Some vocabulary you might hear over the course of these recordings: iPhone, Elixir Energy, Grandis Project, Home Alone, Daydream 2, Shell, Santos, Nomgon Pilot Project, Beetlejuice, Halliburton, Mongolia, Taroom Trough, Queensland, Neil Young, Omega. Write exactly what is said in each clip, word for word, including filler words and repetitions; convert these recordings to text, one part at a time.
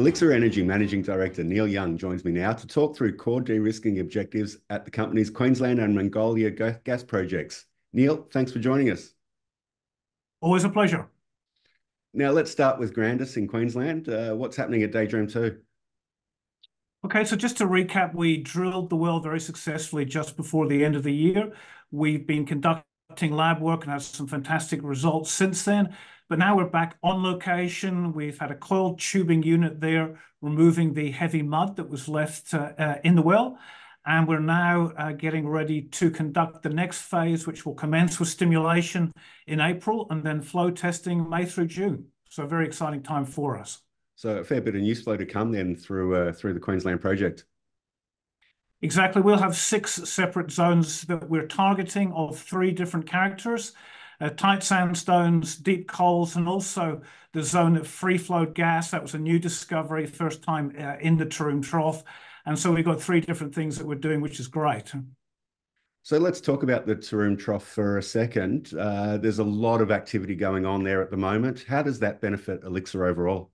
Elixir Energy Managing Director Neil Young joins me now to talk through core de-risking objectives at the company's Queensland and Mongolia gas projects. Neil, thanks for joining us. Always a pleasure. Now let's start with Grandis in Queensland. Uh, what's happening at Daydream two? Okay, so just to recap, we drilled the well very successfully just before the end of the year. We've been conducting lab work and had some fantastic results since then. But now we're back on location. We've had a coiled tubing unit there removing the heavy mud that was left uh, uh, in the well. And we're now uh, getting ready to conduct the next phase, which will commence with stimulation in April and then flow testing May through June. So a very exciting time for us. So a fair bit of news flow to come then through, uh, through the Queensland project. Exactly. We'll have six separate zones that we're targeting of three different characters. Uh, tight sandstones, deep coals, and also the zone of free-flowed gas. That was a new discovery, first time uh, in the Taroom Trough. And so we've got three different things that we're doing, which is great. So let's talk about the Taroom Trough for a second. Uh, there's a lot of activity going on there at the moment. How does that benefit Elixir overall?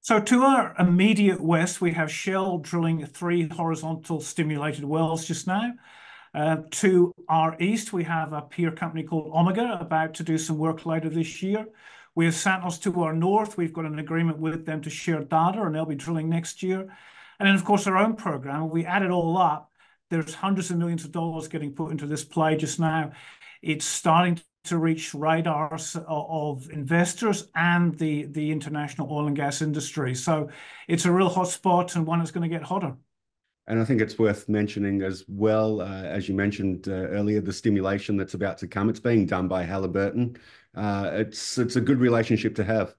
So to our immediate west, we have Shell drilling three horizontal stimulated wells just now. Uh, to our east, we have a peer company called Omega about to do some work later this year. We have Santos to our north. We've got an agreement with them to share data, and they'll be drilling next year. And then, of course, our own program. We add it all up. There's hundreds of millions of dollars getting put into this play just now. It's starting to reach radars of investors and the, the international oil and gas industry. So it's a real hot spot and one that's going to get hotter. And I think it's worth mentioning as well, uh, as you mentioned uh, earlier, the stimulation that's about to come. It's being done by Halliburton. Uh, it's, it's a good relationship to have.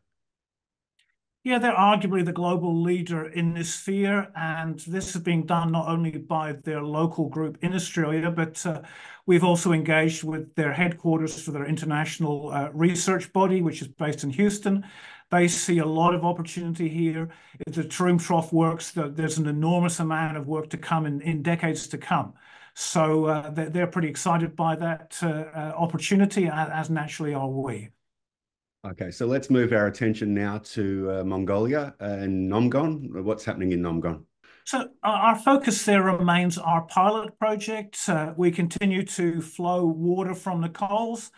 Yeah, they're arguably the global leader in this sphere. And this is being done not only by their local group in Australia, but uh, we've also engaged with their headquarters for their international uh, research body, which is based in Houston. They see a lot of opportunity here. If the Taroom Trough works, there's an enormous amount of work to come in, in decades to come. So uh, they're, they're pretty excited by that uh, uh, opportunity, as naturally are we. Okay, so let's move our attention now to uh, Mongolia and Nomgon. What's happening in Nomgon? So our focus there remains our pilot project. Uh, we continue to flow water from the coals.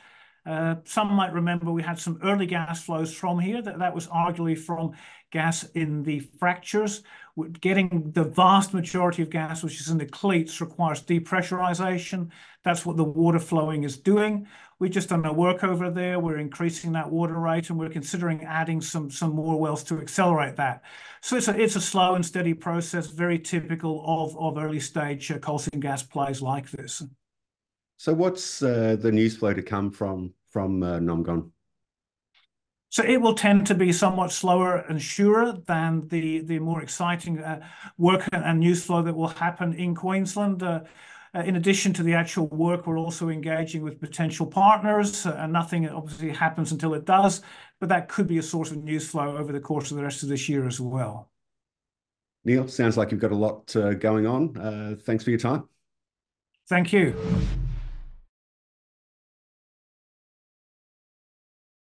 Uh, some might remember we had some early gas flows from here. That, that was arguably from gas in the fractures. We're getting the vast majority of gas, which is in the cleats, requires depressurization. That's what the water flowing is doing. We've just done a workover there. We're increasing that water rate, and we're considering adding some, some more wells to accelerate that. So it's a, it's a slow and steady process, very typical of, of early stage uh, coal seam gas plays like this. So what's uh, the news flow to come from, from uh, Nomgon? So it will tend to be somewhat slower and surer than the, the more exciting uh, work and news flow that will happen in Queensland. Uh, in addition to the actual work, we're also engaging with potential partners, and uh, nothing obviously happens until it does, but that could be a source of news flow over the course of the rest of this year as well. Neil, sounds like you've got a lot uh, going on. Uh, thanks for your time. Thank you.